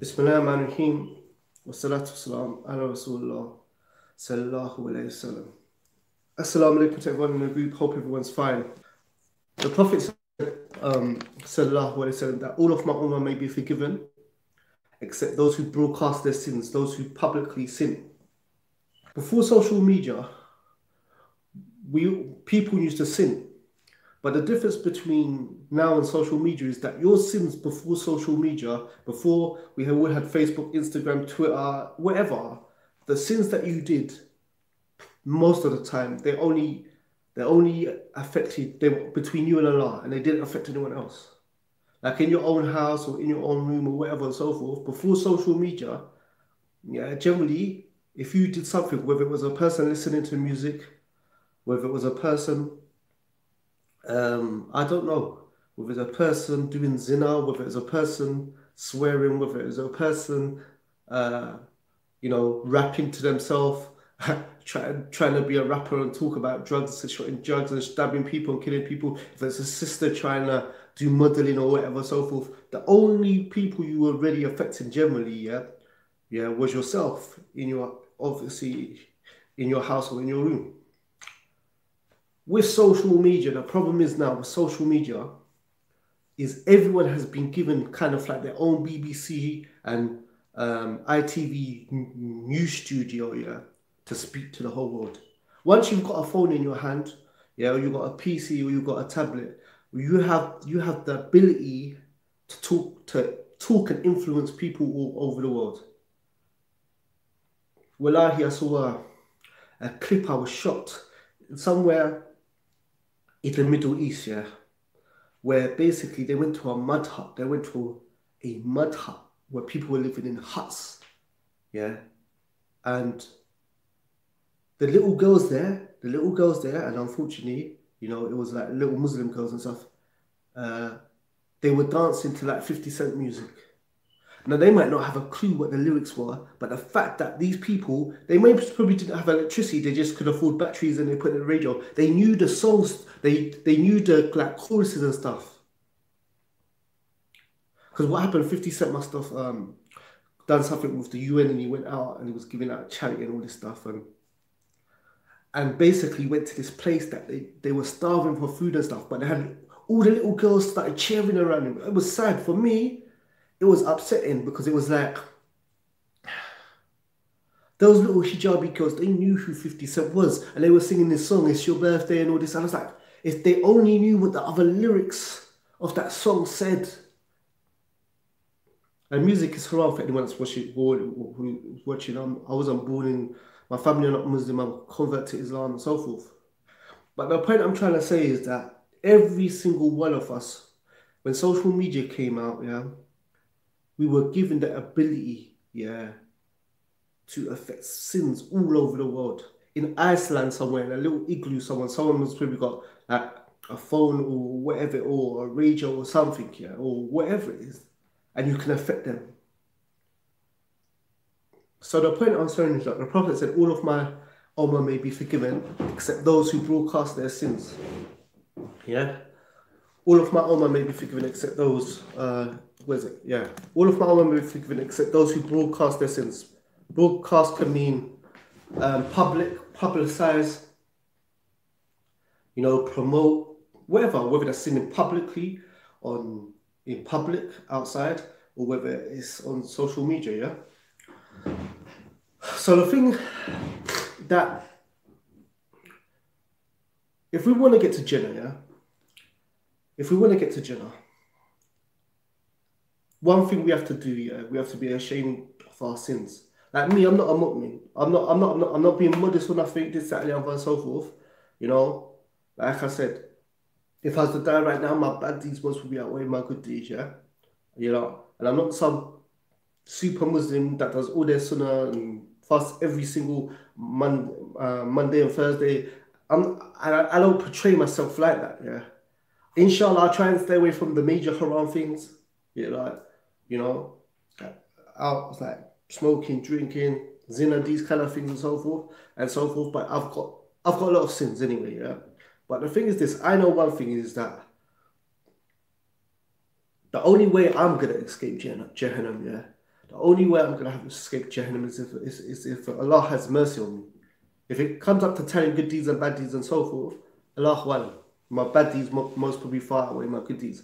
Bismillah ar-Rahman ar-Rahim. Wa salatu wa salam ala Rasulullah sallallahu alayhi wa sallam. Assalamu alaikum to everyone in the group. Hope everyone's fine. The Prophet said, sallallahu alayhi wa sallam, that all of my ummah may be forgiven except those who broadcast their sins, those who publicly sin. Before social media, people used to sin. But the difference between now and social media is that your sins before social media, before we all had Facebook, Instagram, Twitter, whatever, the sins that you did, most of the time, they only affected, they were between you and Allah, and they didn't affect anyone else. Like in your own house or in your own room or whatever and so forth, before social media, yeah, generally, if you did something, whether it was a person listening to music, whether it was a person, I don't know, whether it's a person doing zina, whether it's a person swearing, whether it's a person, you know, rapping to themselves, trying to be a rapper and talk about drugs, shooting drugs and stabbing people and killing people, if it's a sister trying to do modeling or whatever, so forth. The only people you were really affecting generally, was yourself in your, obviously, in your house or in your room. With social media, the problem is now with social media is everyone has been given kind of like their own BBC and ITV news studio, yeah, to speak to the whole world. Once you've got a phone in your hand, yeah, or you've got a PC or you've got a tablet, you have the ability to talk and influence people all over the world. Wallahi, I saw a clip. I was shocked somewhere in the Middle East, yeah, where basically they went to a mud hut. They went to a mud hut where people were living in huts, yeah, and the little girls there, and unfortunately, you know, it was like little Muslim girls and stuff, they were dancing to like 50 Cent music. Now, they might not have a clue what the lyrics were, but the fact that these people, they probably didn't have electricity, they just could afford batteries and they put in the radio. They knew the songs, they knew the like choruses and stuff. Because what happened, 50 Cent must have done something with the UN, and he went out and he was giving out charity and all this stuff. And basically went to this place that they were starving for food and stuff, but they had all the little girls started cheering around him. It was sad for me. It was upsetting because it was like those little hijabi girls, they knew who 50 Cent was, and they were singing this song, "It's Your Birthday" and all this. And I was like, if they only knew what the other lyrics of that song said. And music is haram for anyone that's watching. I wasn't born in, my family are not Muslim, I'm convert to Islam and so forth. But the point I'm trying to say is that every single one of us, when social media came out, yeah, we were given the ability, yeah, to affect sins all over the world. In Iceland somewhere, in a little igloo, someone was probably got like a phone or whatever, or a radio or something, yeah, or whatever it is, and you can affect them. So the point I'm saying is that the Prophet said, all of my ummah may be forgiven, except those who broadcast their sins. Yeah? All of my ummah may be forgiven except those, all of my ummah may be forgiven except those who broadcast their sins. Broadcast can mean publicize, you know, promote, whatever, whether that's sinning publicly, in public, outside, or whether it's on social media, yeah? So the thing that, if we want to get to Jannah, yeah? If we want to get to Jannah, one thing we have to do, yeah, we have to be ashamed of our sins. Like me, I'm not a mu'min. I'm not being modest or nothing, this, that, and so forth. You know, like I said, if I was to die right now, my bad deeds once would be outweighing my good deeds, yeah? You know, and I'm not some super Muslim that does all their sunnah and fasts every single Monday and Thursday. I don't portray myself like that, yeah? Inshallah, I try and stay away from the major haram things. Yeah, like, you know, out like smoking, drinking, zina, these kind of things and so forth. But I've got a lot of sins anyway, yeah. But the thing is this, I know one thing is that the only way I'm gonna escape Jahannam, yeah, The only way I'm going to have to escape Jahannam is if Allah has mercy on me. If it comes up to telling good deeds and bad deeds and so forth, Allahu Alam. My bad deeds most probably far away my good deeds.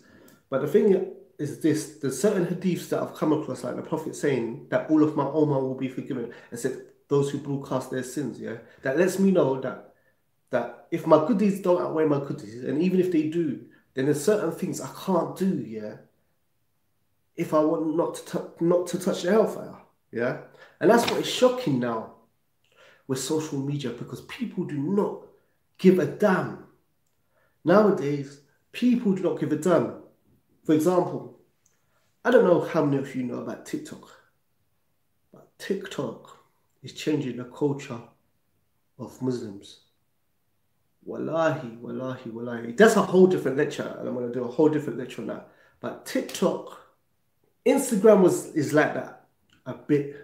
But the thing is this, there's certain hadiths that I've come across, like the Prophet saying that all of my ummah will be forgiven, except those who broadcast their sins, yeah? That lets me know that if my good deeds don't outweigh my good deeds, and even if they do, then there's certain things I can't do, yeah? If I want not to touch the hellfire, yeah? And that's what is shocking now with social media, because people do not give a damn. Nowadays, people do not give a damn. For example, I don't know how many of you know about TikTok, but TikTok is changing the culture of Muslims. Wallahi, wallahi, wallahi. That's a whole different lecture, and I'm going to do a whole different lecture on that. But TikTok, Instagram is like that a bit,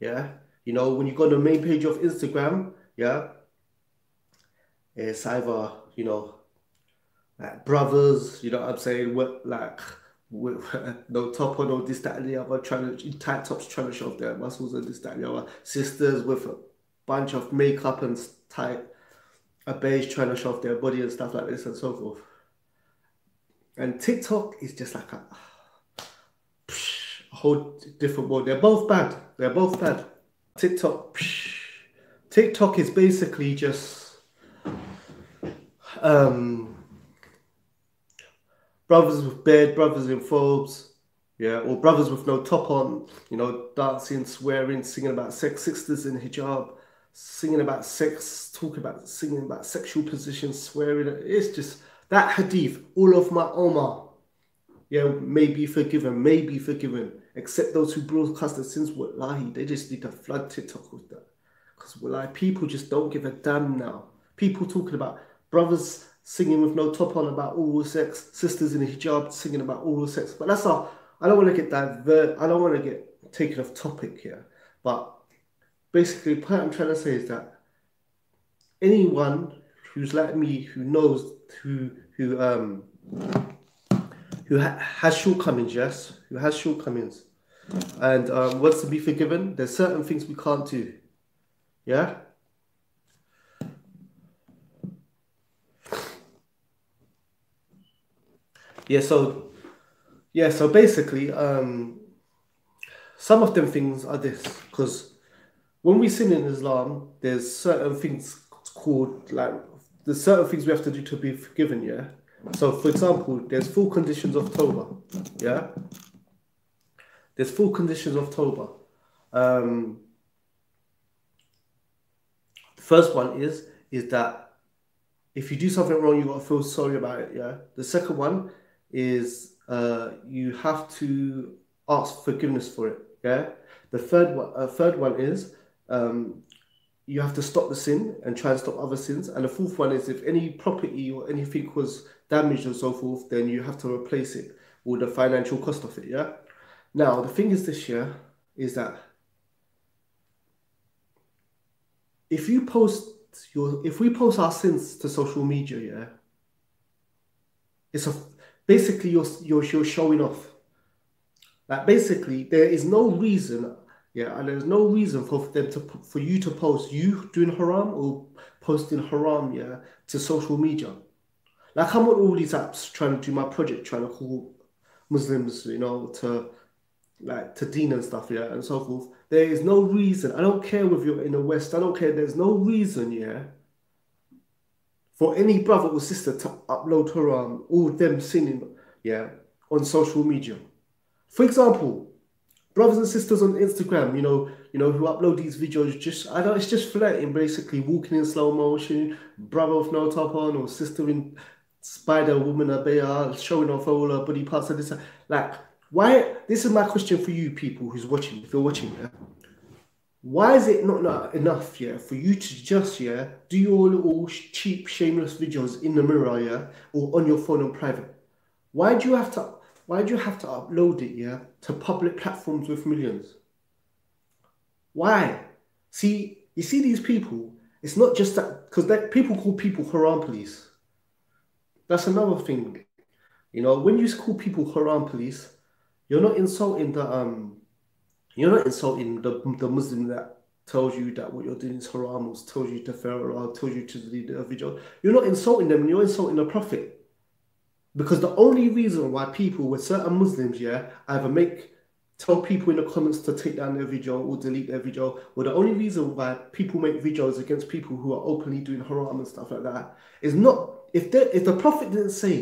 yeah? You know, when you go on the main page of Instagram, yeah, it's either, you know, like brothers, you know what I'm saying, with no top on, no this, that, and the other, trying to, tight tops, trying to show off their muscles and this, that, and the other, sisters with a bunch of makeup and tight, a beige trying to show off their body and stuff like this and so forth. And TikTok is just like a whole different world. They're both bad. They're both bad. TikTok is basically just, brothers with beard, brothers in phobes, yeah, or brothers with no top on, you know, dancing, swearing, singing about sex, sisters in hijab, singing about sex, singing about sexual positions, swearing. It's just that hadith, all of my ummah, yeah, may be forgiven, except those who broadcast their sins. Wallahi, they just need to flood TikTok with that. Because wallahi, people just don't give a damn now. People talking about brothers singing with no top on about oral sex, sisters in a hijab singing about oral sex. But that's all. I don't want to get divert. I don't want to get taken off topic here. But basically, what I'm trying to say is that anyone who's like me, who knows, who has shortcomings, yes, who has shortcomings, and wants to be forgiven, there's certain things we can't do, yeah. So basically, some of them things are this, because when we sin in Islam, there's certain things called, like, there's certain things we have to do to be forgiven, yeah? So, for example, there's 4 conditions of Tawbah, yeah? There's 4 conditions of Tawbah. The first one is that if you do something wrong, you've got to feel sorry about it, yeah? The second one is you have to ask forgiveness for it, yeah? The third one is you have to stop the sin and try and stop other sins. And the fourth one is if any property or anything was damaged and so forth, then you have to replace it, or the financial cost of it, yeah? Now, the thing is this year is that if you post our sins to social media, yeah, it's basically you're showing off. Like, basically, there is no reason, yeah, and there's no reason for you to post you doing haram or posting haram, yeah, to social media. Like, I'm on all these apps trying to do my project, trying to call Muslims, you know, to deen and stuff, yeah, and so forth. There is no reason. I don't care if you're in the West. I don't care. There's no reason, yeah, for any brother or sister to upload haram or them sinning, yeah, on social media. For example, brothers and sisters on Instagram, you know, who upload these videos, it's just flirting, basically, walking in slow motion, brother with no top on, or sister in spider woman abaya, showing off all her body parts and this. Like, why? This is my question for you people who's watching, if you're watching, yeah? Why is it not enough, yeah, for you to just, yeah, do your little cheap, shameless videos in the mirror, yeah, or on your phone on private? Why do you have to upload it, yeah, to public platforms with millions? Why? See, you see these people, it's not just that, because people call people haram police. That's another thing. You know, when you call people haram police, you're not insulting the, You're not insulting the Muslim that tells you that what you're doing is haram, or tells you to fear Allah, tells you to lead a vigil. You're not insulting them, you're insulting the Prophet. Because the only reason why people with certain Muslims, either tell people in the comments to take down their video or delete their video, or the only reason why people make videos against people who are openly doing haram and stuff like that is not, if the Prophet didn't say,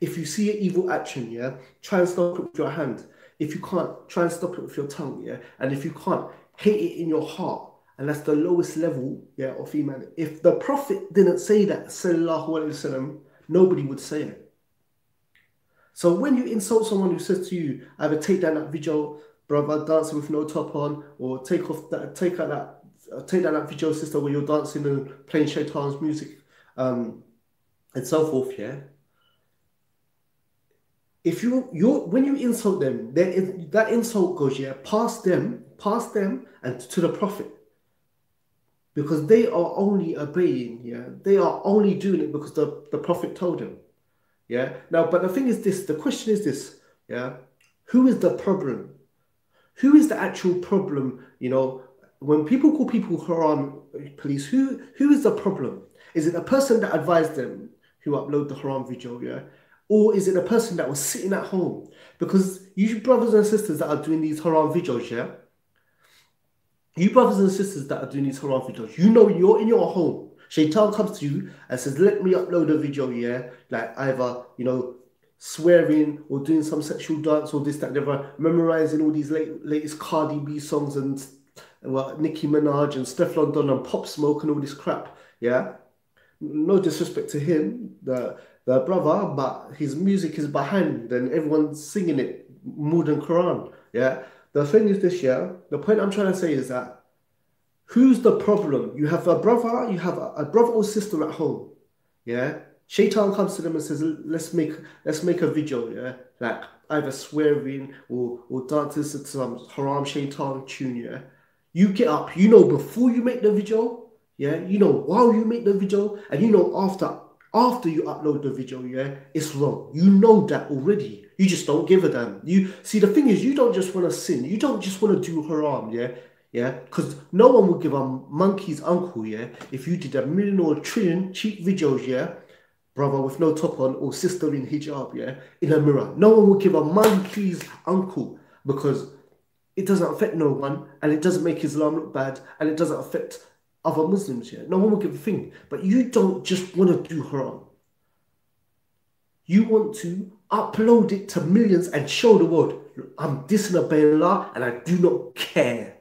if you see an evil action, try and stop it with your hand. If you can't, try and stop it with your tongue, and if you can't, hate it in your heart. And that's the lowest level, of iman. If the Prophet didn't say that, sallallahu alayhi wasallam, nobody would say it. So when you insult someone who says to you, either take down that video, brother, dancing with no top on, or take down that video, sister, where you're dancing and playing Shaitan's music, and so forth, If when you insult them, that insult goes past them and to the Prophet, because they are only obeying, they are only doing it because the Prophet told them, Now, but the thing is this, the question is this, who is the problem? Who is the actual problem? When people call people haram police, who is the problem? Is it the person that advised them who upload the haram video, Or is it the person that was sitting at home? Because you brothers and sisters that are doing these haram videos, you know you're in your home. Shaitan comes to you and says, let me upload a video, like either, swearing or doing some sexual dance or this, that, and ever, memorizing all these latest Cardi B songs and Nicki Minaj and Stefflon Don and Pop Smoke and all this crap, No disrespect to him, the brother, but his music is behind and everyone's singing it more than Quran, The thing is this, the point I'm trying to say is that who's the problem? You have a brother, or sister at home, Shaitan comes to them and says, let's make a video, like either swearing or dancing to some haram Shaitan tune, You get up, before you make the video, while you make the video, and after you upload the video, it's wrong. You know that already. You just don't give a damn. You see, the thing is, you don't just want to sin. You don't just want to do haram, Because no one will give a monkey's uncle, if you did a million or a trillion cheap videos, brother with no top on or sister in hijab, in a mirror. No one will give a monkey's uncle because it doesn't affect no one, and it doesn't make Islam look bad, and it doesn't affect other Muslims here. No one will give a thing. But you don't just want to do haram. You want to upload it to millions and show the world, I'm disobeying Allah and I do not care.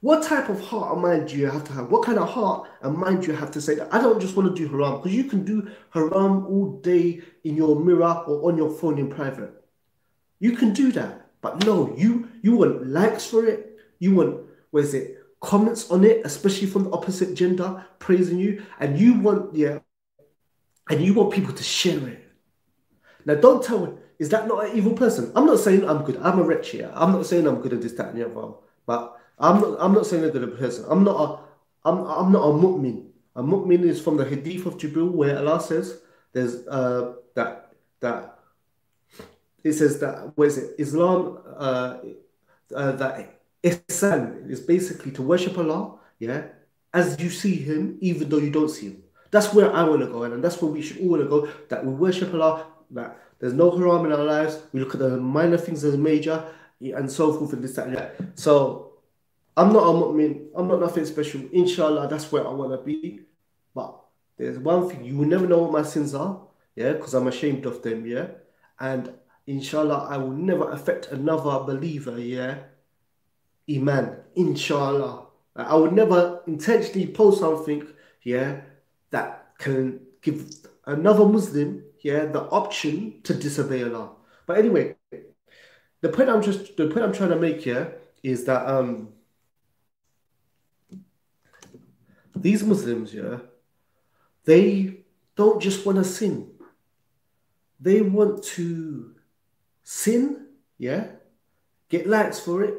What type of heart and mind do you have to have? What kind of heart and mind do you have to say that I don't just want to do haram? Because you can do haram all day in your mirror or on your phone in private. You can do that. But no, you want likes for it. You want comments on it, especially from the opposite gender, praising you, and you want people to share it. Now, don't tell me, is that not an evil person? I'm not saying I'm good. I'm a wretch here. I'm not saying I'm good at this, that, and the other. But I'm not saying I'm good at a person. I'm not a mu'min. A mu'min is from the Hadith of Jibril, where Allah says there's Islam that. Ihsan is basically to worship Allah, as you see him, even though you don't see him. That's where I want to go, and that's where we should all want to go, that we worship Allah, that there's no haram in our lives, we look at the minor things as major, and so forth, and this, that, and that. So, I'm not a mu'min, I'm not nothing special, inshallah, that's where I want to be, but there's one thing, you will never know what my sins are, because I'm ashamed of them, and inshallah, I will never affect another believer, iman, inshallah. I would never intentionally post something, that can give another Muslim, the option to disobey Allah. But anyway, the point I'm trying to make here is that these Muslims, they don't just want to sin. They want to sin, get likes for it,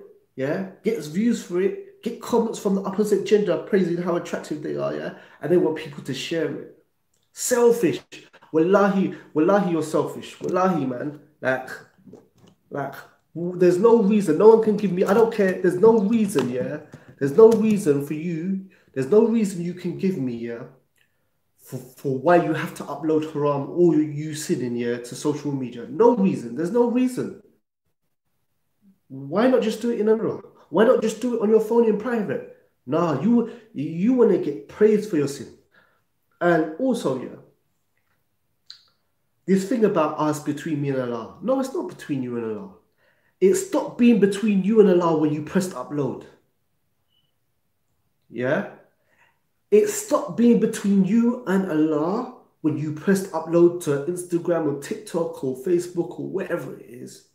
gets views for it, get comments from the opposite gender praising how attractive they are, and they want people to share it. Selfish. Wallahi, you're selfish. Wallahi, man. Like, There's no reason. No one can give me. I don't care. There's no reason. Yeah. There's no reason for you. There's no reason you can give me. Yeah. For why you have to upload haram or you sin in here to social media. No reason. There's no reason. Why not just do it in Umrah? Why not just do it on your phone in private? Nah, you want to get praise for your sin. And also, yeah, this thing about us between me and Allah. No, it's not between you and Allah. It stopped being between you and Allah when you pressed upload. Yeah? It stopped being between you and Allah when you pressed upload to Instagram or TikTok or Facebook or wherever it is.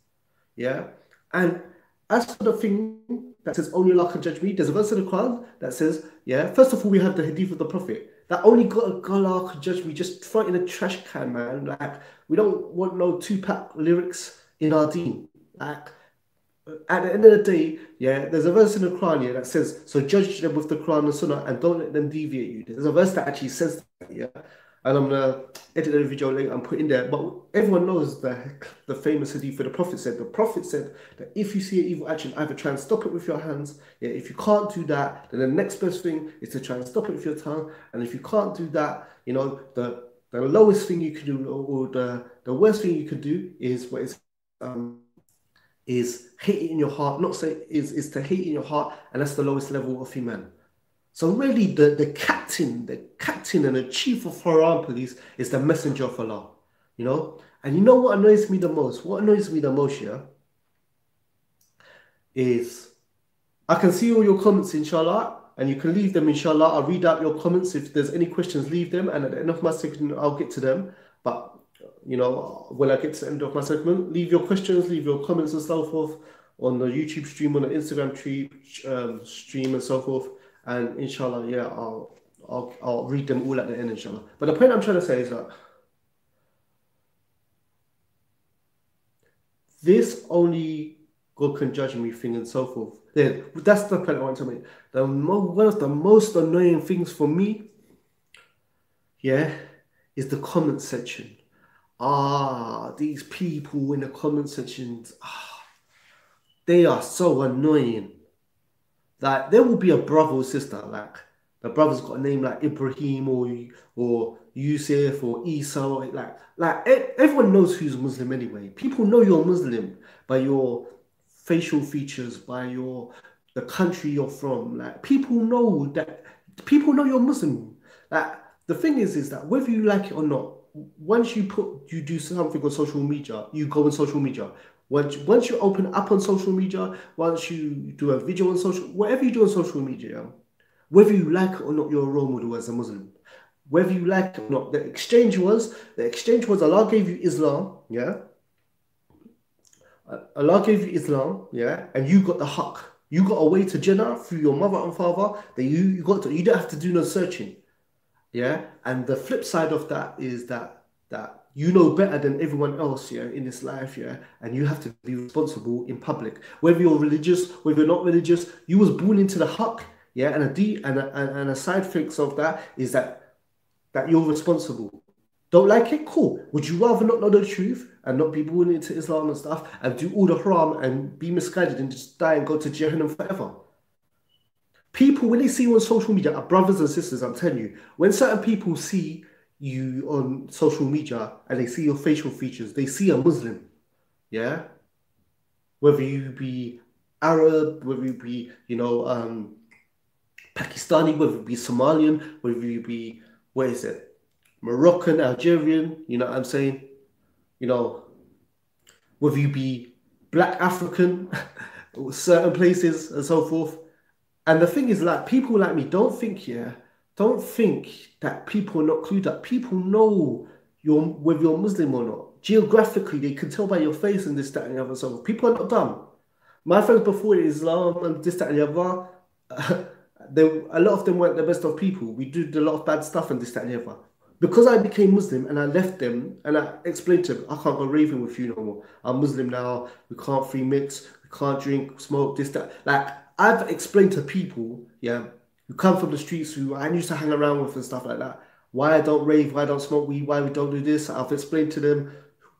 Yeah? And as for the thing that says only Allah can judge me, there's a verse in the Quran that says, yeah, first of all, we have the hadith of the Prophet that only God, Allah can judge me. Just throw it in a trash can, man. Like, we don't want no Tupac lyrics in our deen. Like, at the end of the day, yeah, there's a verse in the Quran here that says, so judge them with the Quran and Sunnah and don't let them deviate you. There's a verse that actually says that, yeah. And I'm going to edit the video later and put in there. But everyone knows the famous hadith where the Prophet said. The Prophet said that if you see an evil action, either try and stop it with your hands. Yeah, if you can't do that, then the next best thing is to try and stop it with your tongue. And if you can't do that, you know, the lowest thing you can do or the worst thing you can do is what is hate it in your heart, not say is to hate it in your heart, and that's the lowest level of Iman. So really the captain and the chief of haram police is the messenger of Allah, you know? And you know what annoys me the most? What annoys me the most, yeah, is I can see all your comments, inshallah, and you can leave them, inshallah. I'll read out your comments. If there's any questions, leave them, and at the end of my segment, I'll get to them. But you know, when I get to the end of my segment, leave your questions, leave your comments and so forth on the YouTube stream, on the Instagram stream and so forth. And inshallah, yeah, I'll read them all at the end, inshallah. But the point I'm trying to say is that this only God can judge me thing and so forth. Yeah, that's the point I want to make. One of the most annoying things for me, yeah, is the comment section. Ah, these people in the comment sections, they are so annoying. Like, there will be a brother or sister, like, the brother's got a name like Ibrahim or Yusuf or Isa, or like everyone knows who's Muslim anyway. People know you're Muslim by your facial features, by the country you're from. Like, people know you're Muslim. Like, the thing is that whether you like it or not, once you do something on social media, you go on social media. Once you open up on social media, once you do a video on social, whatever you do on social media, whether you like it or not, you're a role model as a Muslim. Whether you like it or not, the exchange was Allah gave you Islam, yeah. Allah gave you Islam, yeah, and you got the haqq. You got a way to Jannah through your mother and father that you don't have to do no searching. Yeah, and the flip side of that is that you know better than everyone else, yeah, in this life, yeah, and you have to be responsible in public. Whether you're religious, whether you're not religious, you was born into the haqq, yeah, and a side fix of that is that you're responsible. Don't like it? Cool. Would you rather not know the truth and not be born into Islam and stuff and do all the haram and be misguided and just die and go to Jahannam forever? People, when they see you on social media, are brothers and sisters, I'm telling you. When certain people see you on social media and they see your facial features, they see a Muslim, yeah? Whether you be Arab, whether you be, you know, Pakistani, whether you be Somalian, whether you be, Moroccan, Algerian, you know what I'm saying? You know, whether you be Black African, certain places and so forth. And the thing is, like, people like me don't think that people are not clued up. People know whether you're Muslim or not. Geographically, they can tell by your face and this, that, and the other. So people are not dumb. My friends before Islam and this, that, and the other, a lot of them weren't the best of people. We did a lot of bad stuff and this, that, and the other. Because I became Muslim and I left them and I explained to them, I can't go raving with you no more. I'm Muslim now. We can't free mix. We can't drink, smoke, this, that. Like, I've explained to people, yeah, who come from the streets, who I used to hang around with and stuff like that, why I don't rave, why I don't smoke weed, why we don't do this. I've explained to them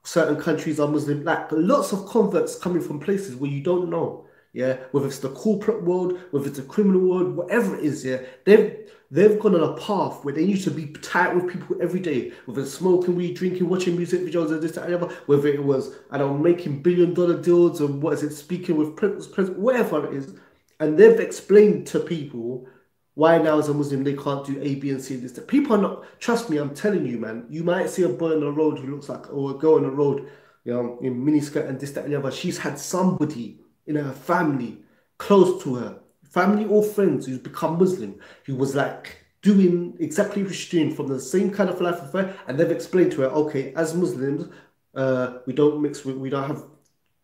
certain countries are Muslim, like lots of converts coming from places where you don't know, yeah, whether it's the corporate world, whether it's the criminal world, whatever it is, yeah, they've gone on a path where they used to be tight with people every day, whether it's smoking weed, drinking, watching music videos, and this, that, and the other, whether it was, I don't know, making billion-dollar deals, or what is it, speaking with presidents, whatever it is, and they've explained to people why now as a Muslim they can't do A, B, and C, and this, that. People are not, trust me, I'm telling you, man, you might see a boy on the road who looks like, or a girl on the road, you know, in miniskirt and this, that, and the other. She's had somebody in her family, close to her, family or friends who's become Muslim, who was like doing exactly what she's doing from the same kind of life of her, and they've explained to her, okay, as Muslims, we don't mix with, we don't have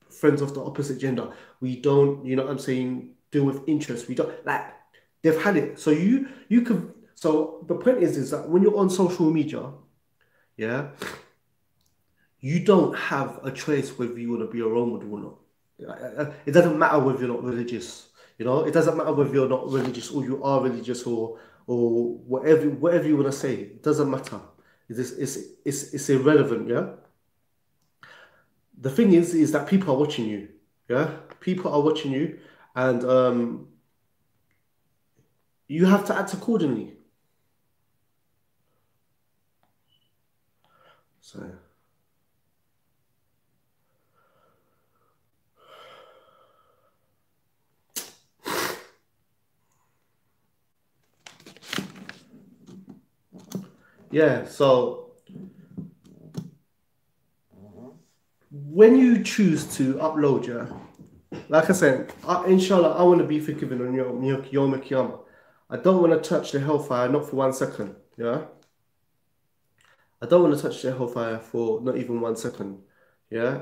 friends of the opposite gender. We don't, you know what I'm saying, deal with interests. We don't, like, they've had it. So you could, so the point is that when you're on social media, yeah, you don't have a choice whether you want to be a role model or not. It doesn't matter whether you're not religious, you know, it doesn't matter whether you're not religious or you are religious or whatever you want to say, it doesn't matter. It's irrelevant, yeah? The thing is that people are watching you, yeah? People are watching you, and you have to act accordingly. So, yeah, so when you choose to upload, yeah, like I said, inshallah, I want to be forgiven on Yom Kiyama. I don't want to touch the hellfire, not for 1 second, yeah? I don't want to touch the hellfire for not even 1 second, yeah?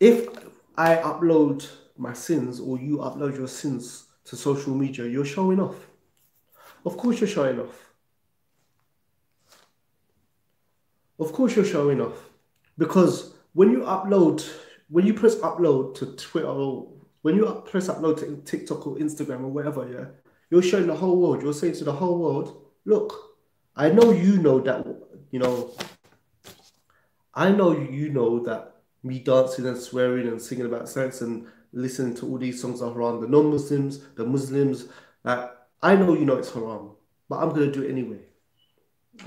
If I upload my sins or you upload your sins to social media, you're showing off. Of course you're showing off. Of course you're showing off. Because when you upload, when you press upload to Twitter, or when you press upload to TikTok or Instagram or whatever, yeah, you're showing the whole world. You're saying to the whole world, look, I know you know that, you know, I know you know that me dancing and swearing and singing about sex and listening to all these songs are haram. The non-Muslims, the Muslims, like, I know you know it's haram, but I'm going to do it anyway.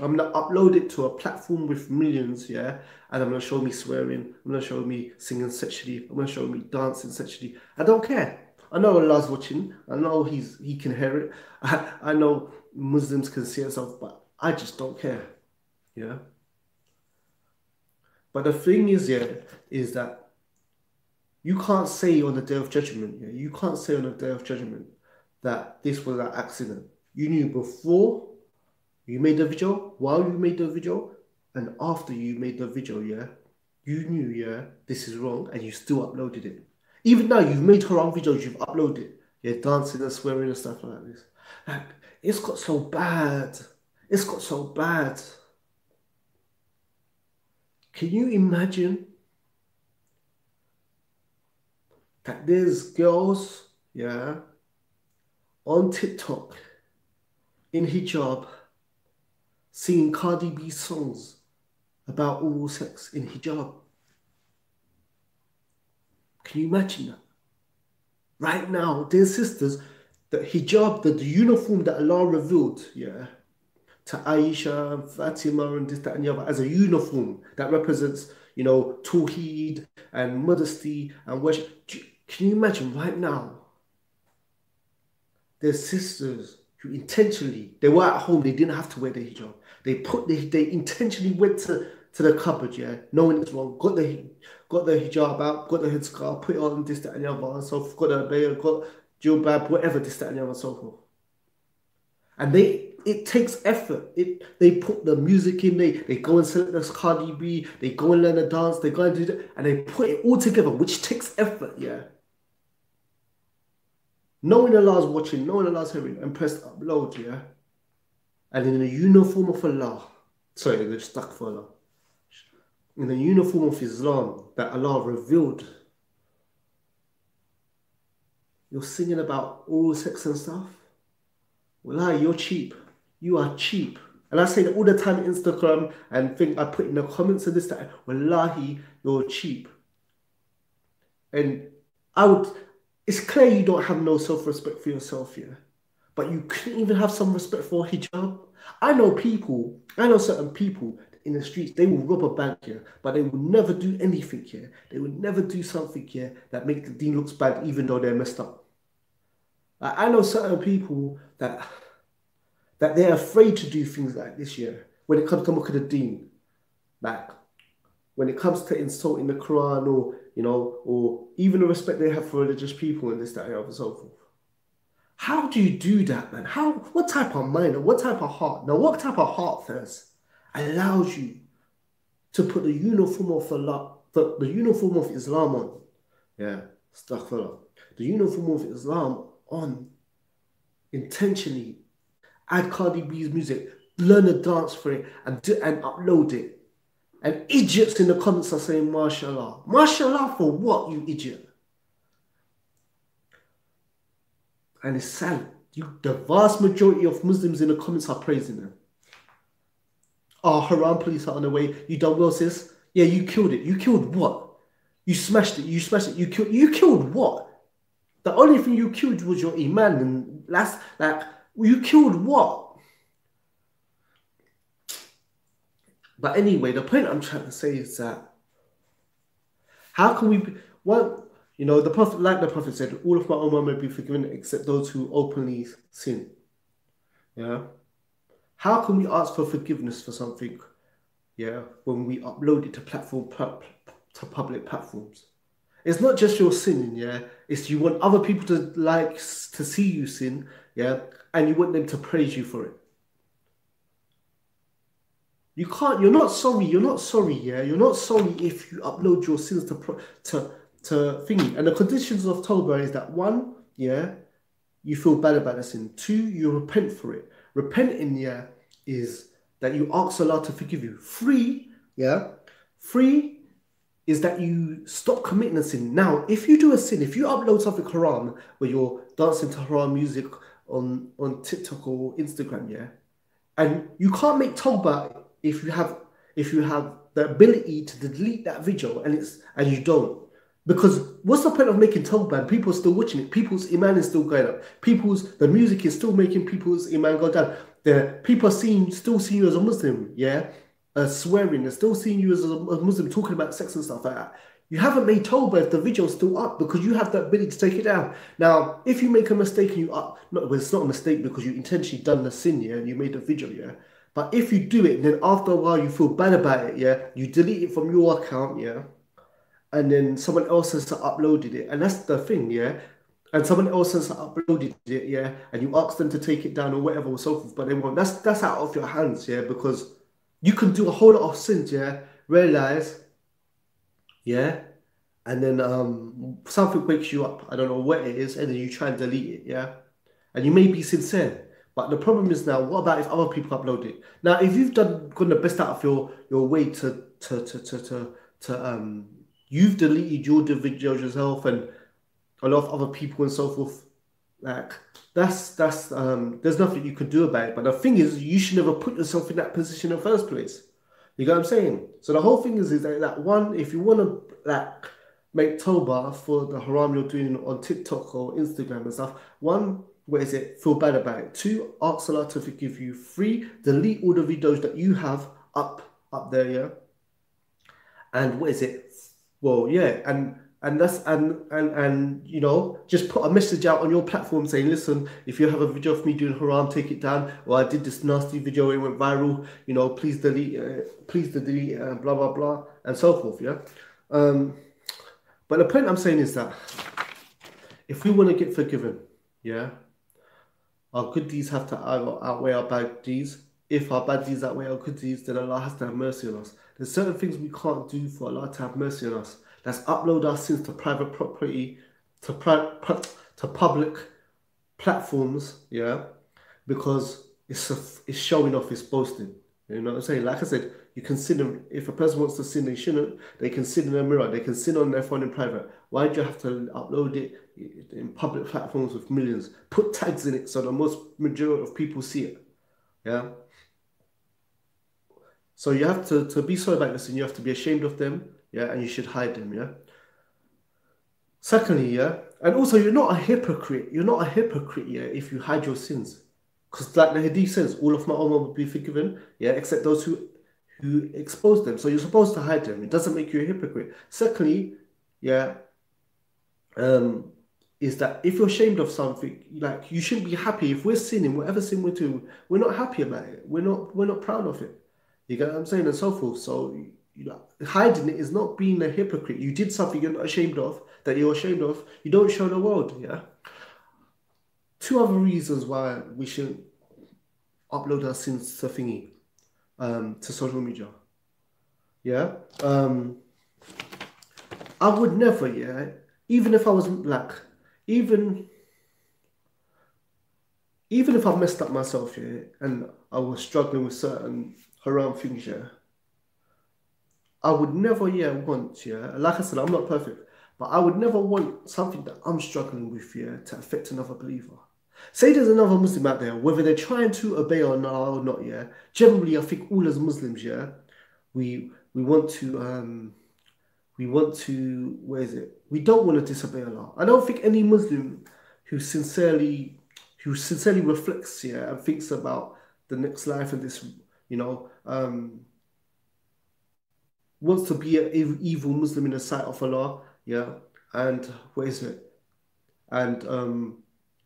I'm going to upload it to a platform with millions, yeah? And I'm going to show me swearing. I'm going to show me singing sexually. I'm going to show me dancing sexually. I don't care. I know Allah's watching. I know he can hear it. I know Muslims can see itself, but I just don't care, yeah? But the thing is, yeah, is that you can't say on the Day of Judgment, yeah? You can't say on the Day of Judgment that this was an accident. You knew before you made the video, while you made the video, and after you made the video, yeah? You knew, yeah, this is wrong, and you still uploaded it. Even now, you've made haram videos, you've uploaded it. Yeah, dancing and swearing and stuff like this. Like, it's got so bad. It's got so bad. Can you imagine that there's girls, yeah, on TikTok, in hijab, singing Cardi B songs about oral sex in hijab? Can you imagine that? Right now, dear sisters, the hijab, the uniform that Allah revealed, yeah, to Aisha and Fatima and this, that, and the other, as a uniform that represents, you know, tawheed and modesty and worship. Can you imagine right now? There's sisters who intentionally, they were at home, they didn't have to wear the hijab. They intentionally went to the cupboard, yeah, knowing it's wrong, got the hijab out, got the headscarf, put it on, this, that, and the other, and so forth, got the abaya, got jilbab, whatever, this, that, and the other, and so forth. And it takes effort. They put the music in, they go and select this Cardi B, they go and learn the dance, they go and do that, and they put it all together, which takes effort, yeah. Knowing Allah's watching, knowing Allah's hearing, and press upload, yeah. And in the uniform of Allah, sorry, they're stuck for Allah. In the uniform of Islam that Allah revealed, you're singing about oral sex and stuff. Wallahi, you're cheap. You are cheap And I say that all the time on Instagram and think I put in the comments of this, that wallahi, you're cheap. And I would, it's clear you don't have no self-respect for yourself here, but you couldn't even have some respect for hijab. I know certain people in the streets, they will rob a bank here, but they will never do anything here. They will never do something here that makes the dean looks bad, even though they're messed up. Like, I know certain people that they're afraid to do things like this year when it comes to look at the dean. Like, when it comes to insulting the Quran or, you know, or even the respect they have for religious people and this, that, and so forth. How do you do that, man? What type of mind and what type of heart? Now, what type of heart first allows you to put the uniform of Allah, the uniform of Islam on? Yeah, astaghfirullah. The uniform of Islam on intentionally. Add Cardi B's music, learn a dance for it, and upload it. And idiots in the comments are saying, mashallah. Mashallah for what, you idiot? And it's sad. The vast majority of Muslims in the comments are praising them. Oh, Haram police are on the way. You done well, sis? Yeah, you killed it. You killed what? You smashed it. You smashed it. You killed what? The only thing you killed was your iman. And that's like, you killed what? But anyway, the point I'm trying to say is that how can we... Well, you know, the Prophet, like the Prophet said, all of my ummah may be forgiven except those who openly sin. Yeah? How can we ask for forgiveness for something, yeah, when we upload it to public platforms? It's not just your sinning, yeah? It's you want other people to see you sin, yeah? And you want them to praise you for it. You can't, you're not sorry, yeah? You're not sorry if you upload your sins to thingy. And the conditions of Tawbah is that one, yeah, you feel bad about the sin. Two, you repent for it. Repenting, yeah, is that you ask Allah to forgive you. Three, yeah, three is that you stop committing a sin. Now, if you do a sin, if you upload something haram, where you're dancing to haram music on TikTok or Instagram, yeah, and you can't make Tawbah if you have the ability to delete that video, and you don't. Because what's the point of making Tawbah? People are still watching it. People's iman is still going up. The music is still making people's iman go down. The people are still seeing you as a Muslim, yeah? Swearing, they're still seeing you as a Muslim, talking about sex and stuff like that. You haven't made Tawbah if the video's still up because you have the ability to take it down. Now, if you make a mistake and you up... No, well, it's not a mistake because you intentionally done the sin, yeah? And you made the video, yeah? But if you do it, then after a while you feel bad about it, yeah? You delete it from your account, yeah? And then someone else has uploaded it. And that's the thing, yeah? And someone else has uploaded it, yeah? And you ask them to take it down or whatever or so forth, but they won't. That's out of your hands, yeah? Because you can do a whole lot of sins, yeah? Realize, yeah? And then something wakes you up. I don't know what it is. And then you try and delete it, yeah? And you may be sincere. But the problem is now, what about if other people upload it? Now, if you've gone the best out of your way to you've deleted your video yourself and a lot of other people and so forth. Like that's there's nothing you can do about it. But the thing is, you should never put yourself in that position in the first place. You know what I'm saying? So the whole thing is that one, if you want to like make Tawbah for the haram you're doing on TikTok or Instagram and stuff, one, feel bad about it. Two, ask Allah to forgive you. Three, delete all the videos that you have up there, yeah? And well, yeah, and you know, just put a message out on your platform saying, listen, if you have a video of me doing haram, take it down. Or I did this nasty video, it went viral, you know, please delete it, and blah, blah, blah, and so forth, yeah? But the point I'm saying is that if we want to get forgiven, yeah, our good deeds have to outweigh our bad deeds. If our bad deeds outweigh our good deeds, then Allah has to have mercy on us. There's certain things we can't do for Allah to have mercy on us. Let's upload our sins to private property, to public platforms, yeah, because it's showing off, it's boasting. You know what I'm saying? Like I said, you can sin if a person wants to sin, they shouldn't. They can sin in a mirror. They can sin on their phone in private. Why do you have to upload it in public platforms with millions? Put tags in it so the most majority of people see it. Yeah, So you have to be sorry about this, and you have to be ashamed of them, yeah, and you should hide them, yeah. Secondly, yeah, and also you're not a hypocrite. You're not a hypocrite, yeah, if you hide your sins. Because like the Hadith says, all of my ummah will be forgiven, yeah, except those who expose them. So you're supposed to hide them. It doesn't make you a hypocrite. Secondly, yeah, is that if you're ashamed of something, like, you shouldn't be happy. If we're sinning, whatever sin we do, we're not happy about it. We're not proud of it. You get what I'm saying? And so forth. So you know, hiding it is not being a hypocrite. You did something you're not ashamed of, that you're ashamed of, you don't show the world, yeah? Two other reasons why we shouldn't upload our sins to thingy, to social media, yeah? I would never, yeah? Even if I wasn't black, even if I messed up myself, yeah, and I was struggling with certain haram things, yeah, I would never, yeah, want, yeah, like I said, I'm not perfect, but I would never want something that I'm struggling with, yeah, to affect another believer. Say there's another Muslim out there, whether they're trying to obey or not, yeah, generally I think all as Muslims, yeah, we want to, where is it? We don't want to disobey Allah. I don't think any Muslim who sincerely reflects, yeah, and thinks about the next life and this, you know, wants to be an evil Muslim in the sight of Allah, yeah, and what is it? And,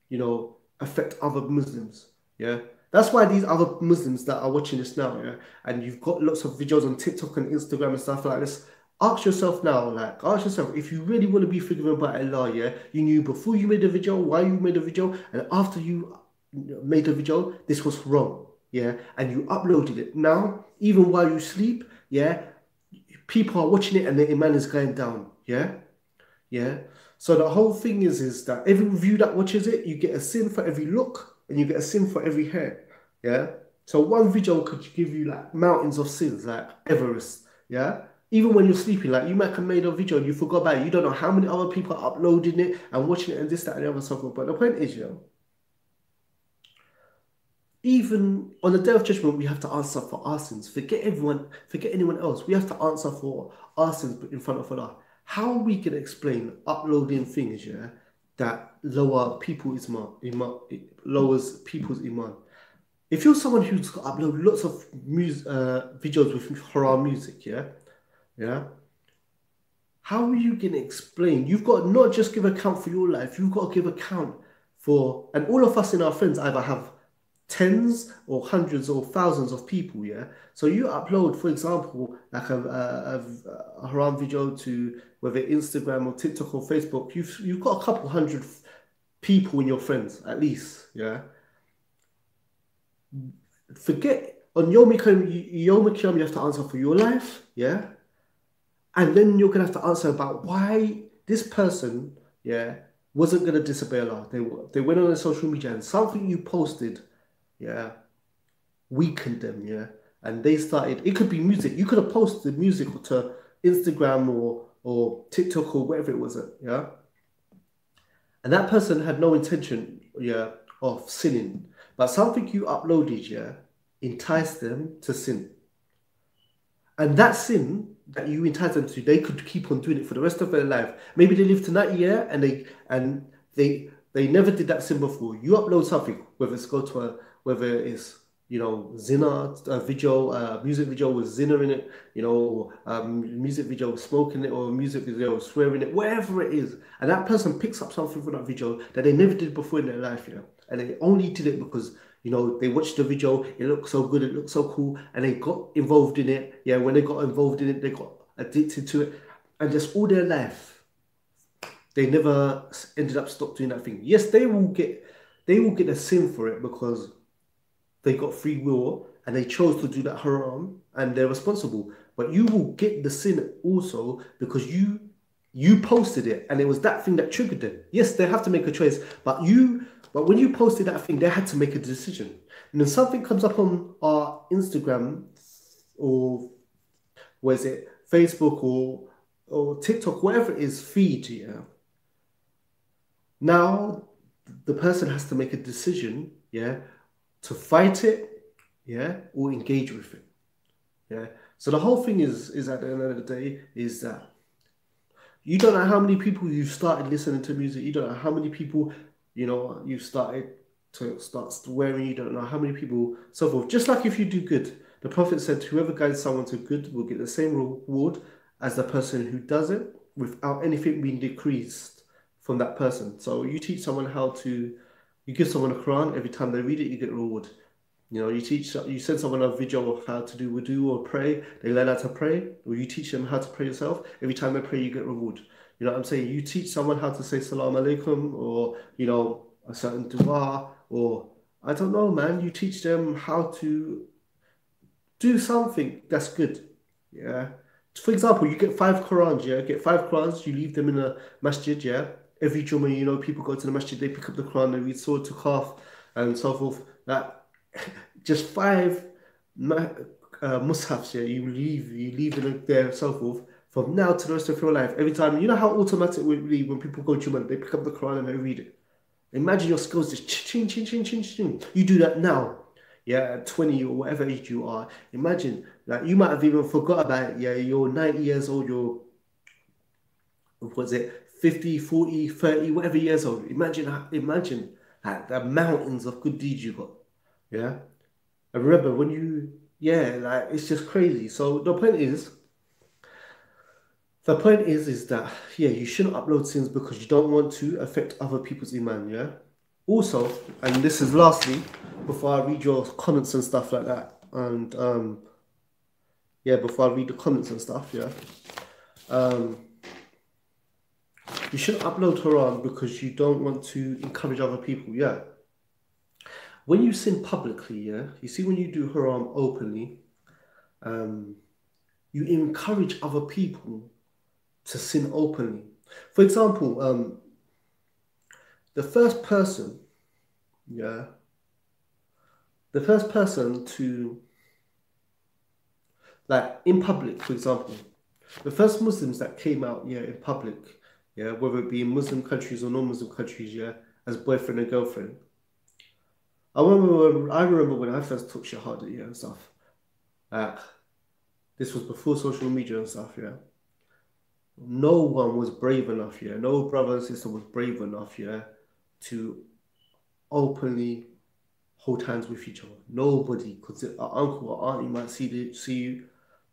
you know, affect other Muslims, yeah. That's why these other Muslims that are watching this now, yeah, and you've got lots of videos on TikTok and Instagram and stuff like this. Ask yourself now, like, ask yourself, if you really want to be forgiven by Allah, yeah, you knew before you made the video, why you made the video, and after you made the video, this was wrong, yeah, and you uploaded it. Now, even while you sleep, yeah, people are watching it and the iman is going down, yeah, yeah. So the whole thing is that every view that watches it, you get a sin for every look, and you get a sin for every hair, yeah. So one video could give you, like, mountains of sins, like Everest, yeah. Even when you're sleeping, like, you might have made a video and you forgot about it. You don't know how many other people are uploading it and watching it and this, that, and the other stuff. But the point is, you know, even on the Day of Judgment, we have to answer for our sins. Forget everyone, forget anyone else. We have to answer for our sins in front of Allah. How are we going to explain uploading things, yeah, that lowers people's iman? If you're someone who's uploaded lots of videos with haram music, yeah, yeah, how are you going to explain? You've got to not just give account for your life, you've got to give account for, and all of us in our friends either have tens or hundreds or thousands of people, yeah? So you upload, for example, like a haram video to whether Instagram or TikTok or Facebook, you've got a couple hundred people in your friends, at least, yeah? Forget, on Yom Kippur, you have to answer for your life, yeah? And then you're going to have to answer about why this person, yeah, wasn't going to disobey Allah. They went on their social media and something you posted, yeah, weakened them, yeah? And they started, it could be music. You could have posted music to Instagram or TikTok or whatever it was, yeah? And that person had no intention, yeah, of sinning. But something you uploaded, yeah, enticed them to sin. And that sin that you entice them to, they could keep on doing it for the rest of their life. Maybe they live to 90 years and they never did that sin before. You upload something, whether it's you know, zina, a video, a music video with zina in it, you know, music video with smoking it, or music video with swearing it, whatever it is, and that person picks up something from that video that they never did before in their life, you know, and they only did it because, you know, they watched the video, it looked so good, it looked so cool, and they got involved in it. Yeah, when they got involved in it, they got addicted to it. And just all their life, they never ended up stopped doing that thing. Yes, they will get a sin for it because they got free will and they chose to do that haram and they're responsible. But you will get the sin also because you posted it and it was that thing that triggered them. Yes, they have to make a choice, but when you posted that thing, they had to make a decision. And then something comes up on our Instagram or Facebook or TikTok, whatever it is, feed, yeah. Now the person has to make a decision, yeah, to fight it, yeah, or engage with it. Yeah. So the whole thing is at the end of the day is that you don't know how many people you've started listening to music. You don't know how many people, you know, you've started to start swearing. You don't know how many people, so forth. Just like if you do good, the Prophet said, whoever guides someone to good will get the same reward as the person who does it without anything being decreased from that person. So you teach someone how to, you give someone a Quran, every time they read it, you get reward. You know, you send someone a video of how to do wudu or pray, they learn how to pray, or you teach them how to pray yourself, every time they pray, you get reward. You know what I'm saying? You teach someone how to say salam alaikum, or, you know, a certain dua, or, I don't know, man, you teach them how to do something that's good, yeah? For example, you get 5 Qurans, yeah? Get 5 Qurans, you leave them in a masjid, yeah? Every Jummah, you know, people go to the masjid, they pick up the Quran, they read Surah to Kaf, and so forth, that... Just 5 mushafs, yeah, you leave there, so forth, from now to the rest of your life. Every time, you know how automatic it would be when people go to Jummah, they pick up the Quran and they read it. Imagine your skills just ching, ching, ching, ching, ching. You do that now, yeah, at 20 or whatever age you are. Imagine, like, you might have even forgot about it, yeah, you're 90 years old, you're, what was it, 50, 40, 30, whatever years old. Imagine like, the mountains of good deeds you got. Yeah, I remember when you, yeah, like it's just crazy. So the point is that, yeah, you shouldn't upload sins because you don't want to affect other people's iman. Yeah, also, and this is lastly, before I read your comments and stuff like that, and yeah, before I read the comments and stuff, yeah, you shouldn't upload Quran because you don't want to encourage other people. Yeah. When you sin publicly, yeah, you see when you do haram openly, you encourage other people to sin openly. For example, the first person to, like in public, for example, the first Muslims that came out, yeah, in public, yeah, whether it be in Muslim countries or non-Muslim countries, yeah, as boyfriend and girlfriend. I remember when I first took Shahada, yeah, and stuff. This was before social media and stuff, yeah. No one was brave enough, yeah. No brother and sister was brave enough, yeah, to openly hold hands with each other. Nobody, because an uncle or auntie might see you,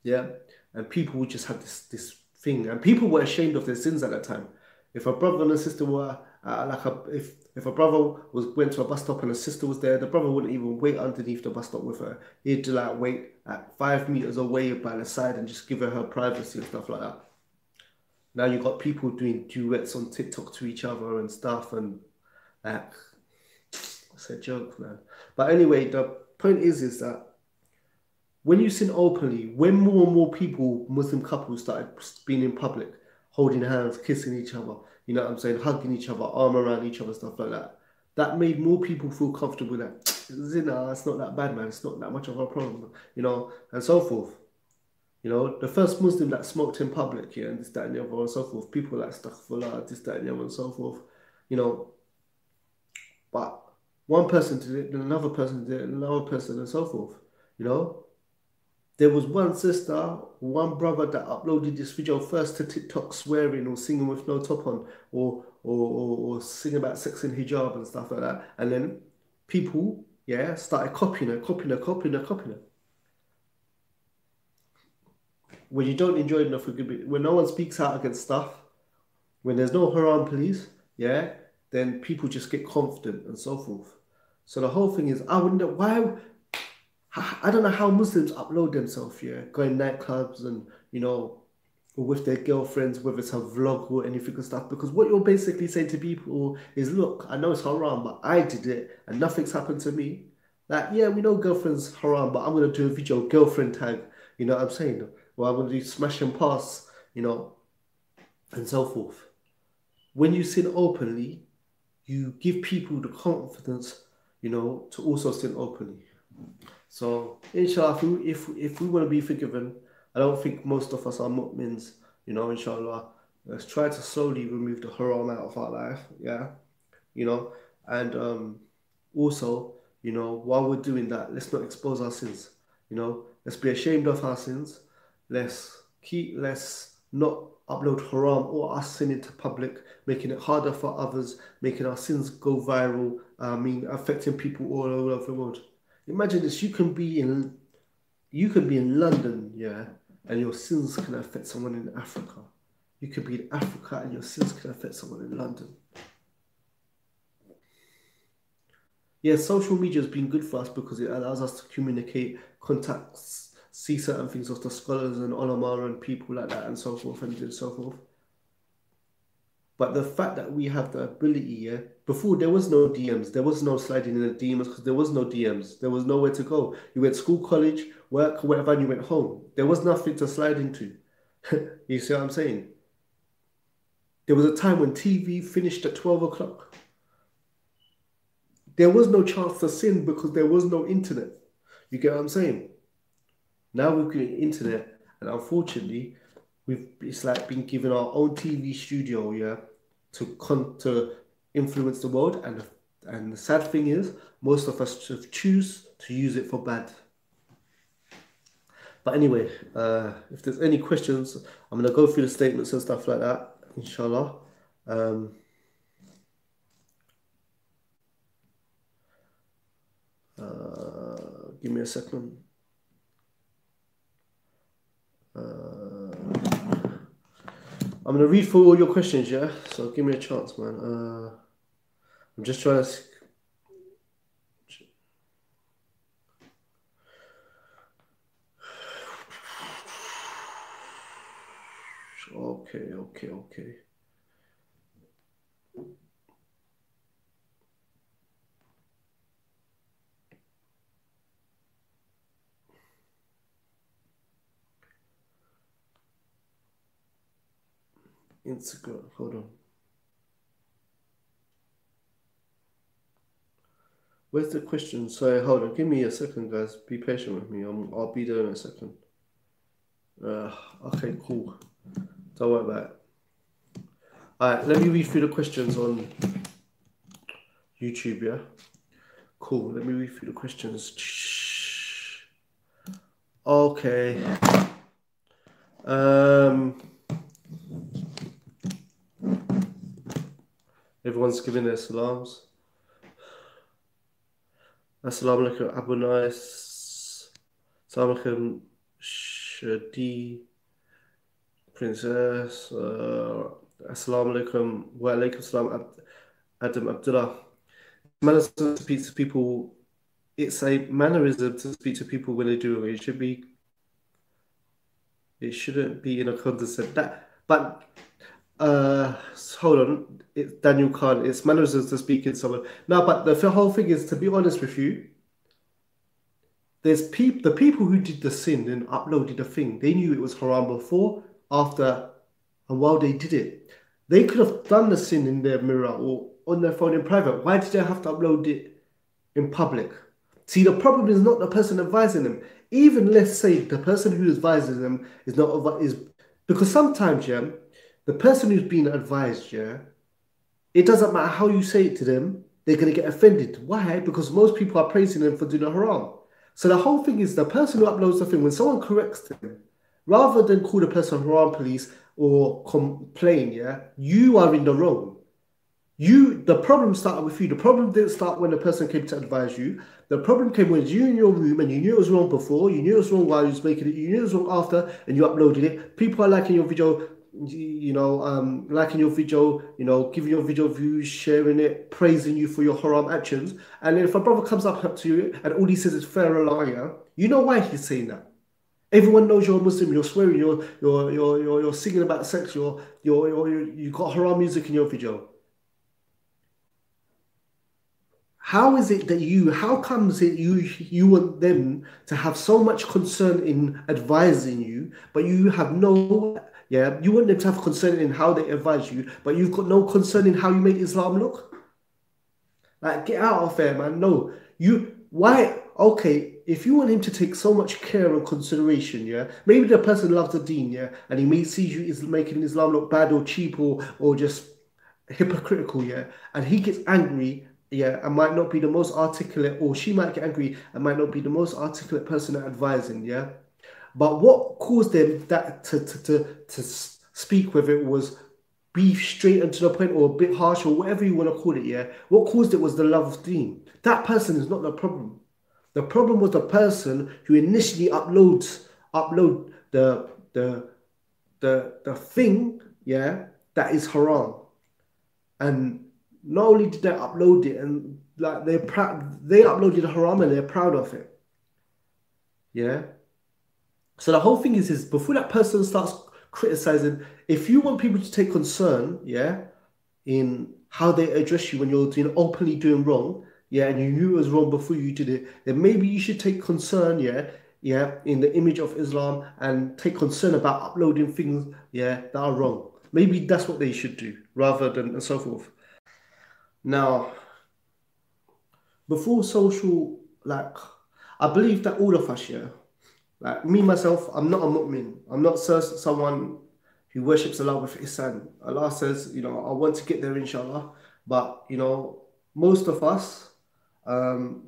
yeah. And people would just have this thing, and people were ashamed of their sins at that time. If a brother and a sister were if a brother went to a bus stop and a sister was there, the brother wouldn't even wait underneath the bus stop with her. He'd like wait at 5 meters away by the side and just give her privacy and stuff like that. Now you've got people doing duets on TikTok to each other and stuff, and it's a joke, man. But anyway, the point is that when you sin openly, when more and more people, Muslim couples, started being in public, holding hands, kissing each other, you know what I'm saying, hugging each other, arm around each other, stuff like that. That made more people feel comfortable that, zina, it's not that bad, man. It's not that much of a problem, you know, and so forth. You know, the first Muslim that smoked in public, yeah, and this, that, and the other, and so forth. People like Stefflon, this, that, and the other, and so forth, you know. But one person did it, then another person did it, and another person, and so forth, you know. There was one sister, one brother that uploaded this video first to TikTok swearing or singing with no top on, or singing about sex and hijab and stuff like that. And then people, yeah, started copying her. When you don't enjoy enough, when no one speaks out against stuff, when there's no haram police, yeah, then people just get confident and so forth. So the whole thing is, I wonder why... I don't know how Muslims upload themselves, yeah, going nightclubs and, you know, or with their girlfriends, whether it's a vlog or anything and stuff, because what you're basically saying to people is, look, I know it's haram, but I did it and nothing's happened to me. Like, yeah, we know girlfriend's haram, but I'm going to do a video girlfriend tag, you know what I'm saying? Or I'm going to do smash and pass, you know, and so forth. When you sin openly, you give people the confidence, you know, to also sin openly. So, inshallah, if we want to be forgiven, I don't think most of us are mu'mins, you know, inshallah. Let's try to slowly remove the haram out of our life, yeah? You know, and also, you know, while we're doing that, let's not expose our sins, you know? Let's be ashamed of our sins. Let's not upload haram or us sinning to public, making it harder for others, making our sins go viral, affecting people all over the world. Imagine this, you can be in London, yeah, and your sins can affect someone in Africa. You could be in Africa and your sins can affect someone in London. Yeah, social media has been good for us because it allows us to communicate, contacts, see certain things of the scholars and ulama and people like that and so forth and so forth. But the fact that we have the ability, yeah, before there was no DMs, there was no sliding in the DMs because there was no DMs. There was nowhere to go. You went to school, college, work, whatever, and you went home. There was nothing to slide into. You see what I'm saying? There was a time when TV finished at 12 o'clock. There was no chance to sin because there was no internet. You get what I'm saying? Now we've got internet, and unfortunately, it's like been given our own TV studio, yeah, to influence the world. And the sad thing is, most of us choose to use it for bad. But anyway, if there's any questions, I'm gonna go through the statements and stuff like that, inshallah. Give me a second. I'm gonna read through all your questions, yeah. So give me a chance, man. I'm just trying to. Okay. Instagram, hold on. Where's the question? So hold on, give me a second, guys. Be patient with me. I'll be there in a second. Okay, cool. Don't worry about it. Alright, let me read through the questions on YouTube, yeah? Cool, let me read through the questions. Okay. Everyone's giving their salams. Assalamu alaikum, Abu Nais. Assalamu alaikum, Shadi. Princess. Assalamu alaikum. Wa alaikum salam, Adam Abdullah. Mannerism to speak to people. It's a mannerism to speak to people when they do it. It shouldn't be in a condescending. Hold on, it's Daniel Khan. It's mannerisms to speak in someone. No, but the whole thing is, to be honest with you, the people who did the sin and uploaded the thing, they knew it was haram before, after, and while they did it. They could have done the sin in their mirror or on their phone in private. Why did they have to upload it in public? See, the problem is not the person advising them. Even, let's say, the person who advises them is not... because sometimes, yeah, the person who's been advised, yeah, it doesn't matter how you say it to them, they're going to get offended. Why? Because most people are praising them for doing the haram. So the whole thing is, the person who uploads the thing, when someone corrects them, rather than call the person haram police or complain, yeah, you are in the wrong. The problem started with you. The problem didn't start when the person came to advise you. The problem came when you in your room and you knew it was wrong before, you knew it was wrong while you was making it, you knew it was wrong after, and you uploaded it. People are liking your video, giving your video views, sharing it, praising you for your haram actions. And then if a brother comes up to you and all he says is fair liar, you know why he's saying that. Everyone knows you're a Muslim, you're swearing, you're singing about sex, you got haram music in your video. How comes it you want them to have so much concern in advising you, but you have no... Yeah, you want them to have concern in how they advise you, but you've got no concern in how you make Islam look. Like, get out of there, man. No, why? Okay, if you want him to take so much care and consideration, yeah, maybe the person loves the deen, yeah, and he may see you is making Islam look bad or cheap or just hypocritical, yeah, and he gets angry Yeah, I might not be the most articulate, or she might get angry. I might not be the most articulate person at advising, yeah? But what caused them that to speak, whether it was be straight and to the point or a bit harsh or whatever you want to call it, yeah? What caused it was the love of Dean. That person is not the problem. The problem was the person who initially upload the thing, yeah, that is haram. And not only did they upload it, and like they uploaded haram and they're proud of it. Yeah. So the whole thing is before that person starts criticizing, if you want people to take concern, yeah, in how they address you when you're doing openly doing wrong, yeah, and you knew it was wrong before you did it, then maybe you should take concern, yeah, yeah, in the image of Islam and take concern about uploading things, yeah, that are wrong. Maybe that's what they should do rather than and so forth. Now, before social, like, I believe that all of us, yeah, like me, myself, I'm not a mu'min. I'm not someone who worships Allah with ihsan. Allah says, you know, I want to get there, inshallah. But, you know, most of us, I think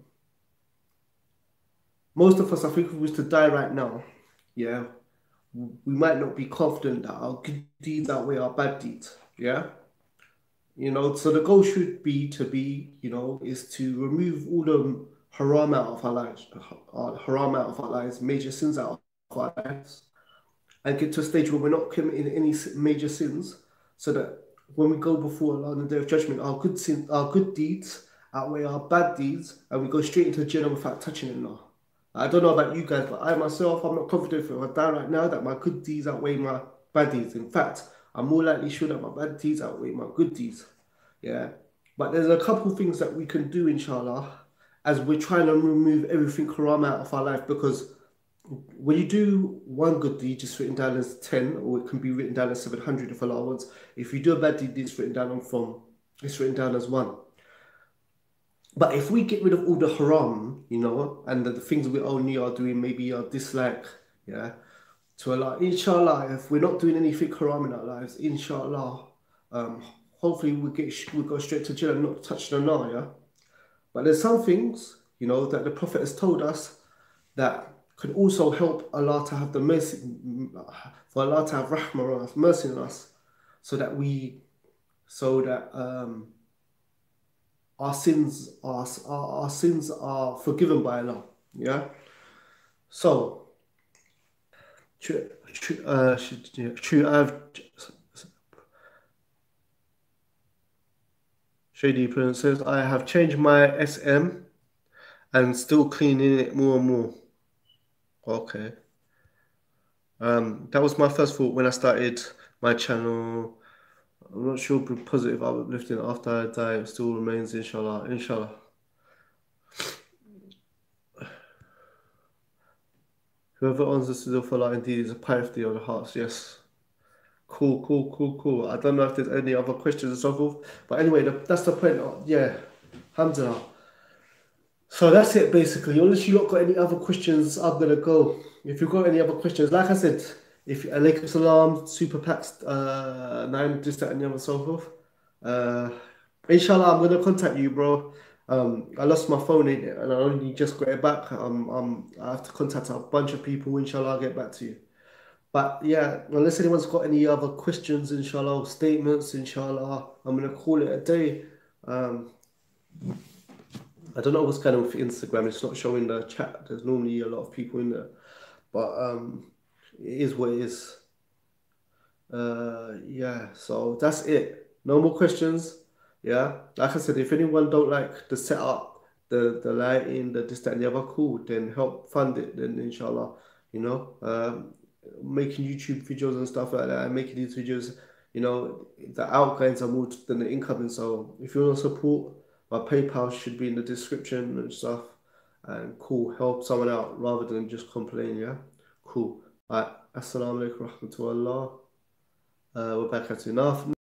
if we was to die right now, yeah, we might not be confident that our good deeds outweigh our bad deeds, yeah? You know, so the goal should be to remove all the haram out of our lives, major sins out of our lives, and get to a stage where we're not committing any major sins, so that when we go before Allah on the Day of Judgment, our good deeds outweigh our bad deeds, and we go straight into Jannah without touching Allah. I don't know about you guys, but I myself, I'm not confident if I die right now that my good deeds outweigh my bad deeds. In fact, I'm more likely sure that my bad deeds outweigh my good deeds, yeah? But there's a couple of things that we can do, inshallah, as we're trying to remove everything haram out of our life, because when you do one good deed, it's written down as 10, or it can be written down as 700 if Allah wants. If you do a bad deed, it's written down as 1. But if we get rid of all the haram, you know, and the things we only are doing, maybe our dislike, yeah, to Allah, inshallah, if we're not doing anything haram in our lives, inshallah, hopefully we'll go straight to Jannah, not touch the nar, yeah? But there's some things, you know, that the Prophet has told us that could also help Allah to have the mercy, for Allah to have rahmah on us, mercy on us, so that our sins are forgiven by Allah, yeah? So, Shadi says, I have changed my SM and still cleaning it more and more. Okay. That was my first thought when I started my channel. I'm not sure positive uplifting after I die, it still remains, inshallah. Inshallah. Whoever owns the studio for Allah indeed is a piety of the hearts, yes. Cool. I don't know if there's any other questions and so forth. But anyway, that's the point. Yeah, alhamdulillah. So that's it basically. Unless you lot got any other questions, I'm going to go. If you've got any other questions, like I said, if alaikum salam, super packs, 9, just that and so forth. Inshallah, I'm going to contact you, bro. I lost my phone in it and I only just got it back. I have to contact a bunch of people, inshallah. I'll get back to you. But yeah, unless anyone's got any other questions, inshallah, statements, inshallah, I'm going to call it a day. I don't know what's going on with Instagram. It's not showing the chat. There's normally a lot of people in there, but it is what it is. Yeah, so that's it. No more questions. Yeah, like I said, if anyone don't like the setup, the lighting, the this, that, and the other, cool, then help fund it, then inshallah, you know, making YouTube videos and stuff like that, and making these videos, you know, the outgoings are more than the incoming, so if you want to support, my PayPal should be in the description and stuff, and cool, help someone out rather than just complain, yeah, cool. All right, assalamu alaikum warahmatullah, we're back at enough.